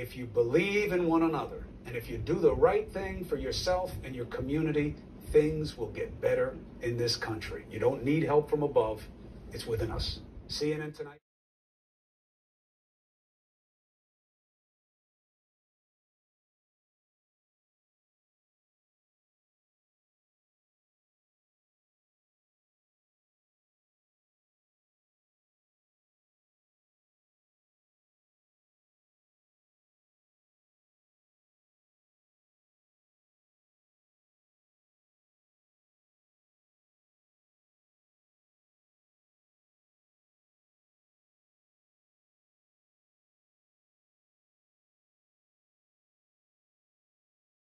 If you believe in one another, and if you do the right thing for yourself and your community, things will get better in this country. You don't need help from above. It's within us. CNN tonight.